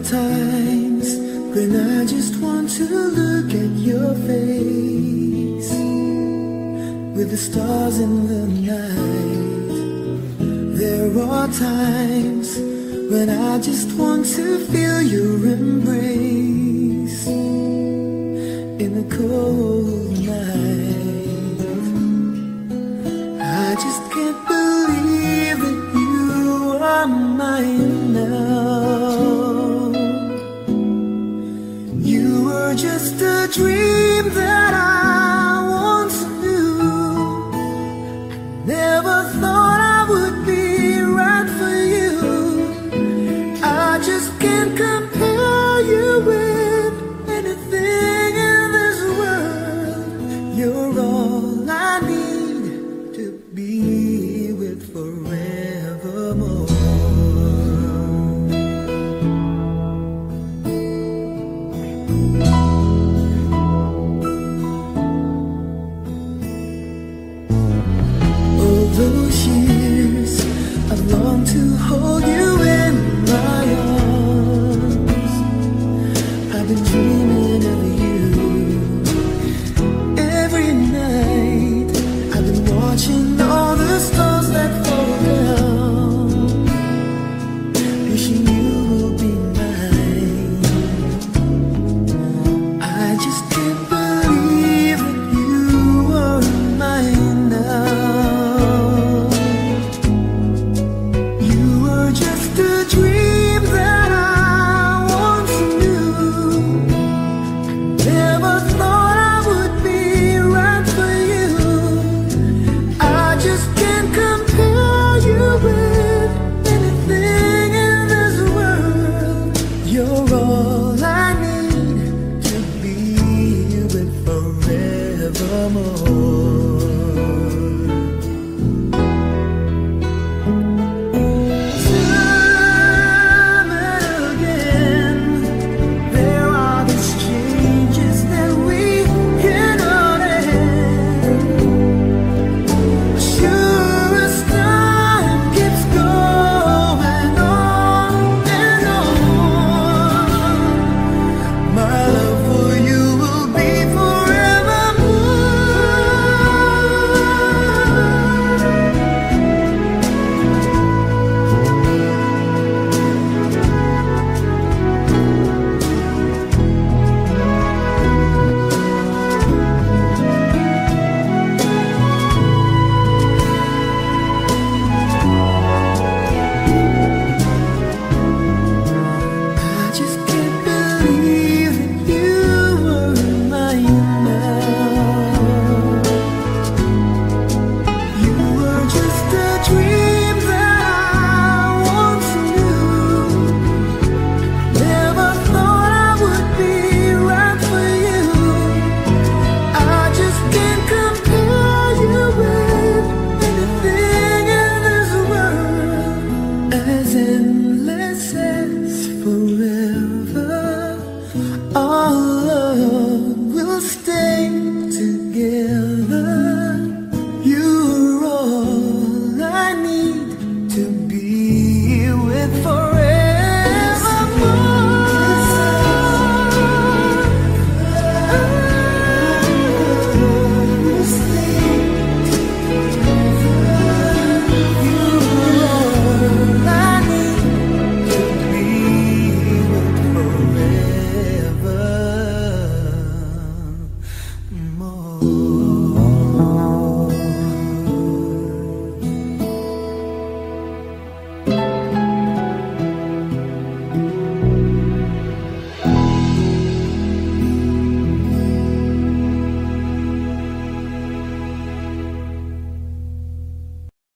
are times when I just want to look at your face, with the stars in the night. There are times when I just want to feel your embrace in the cold night. I just can't believe that you are mine now. You were just a dream that I once knew. I never thought I would be right for you. I just can't compare you with anything in this world. You're all I need to be with forevermore. Those years I've longed to hold you in my arms. I've been dreaming of you every night. I've been watching all the stars that fall down, wishing you will be mine. I just can't believe that you are mine now. Just a dream.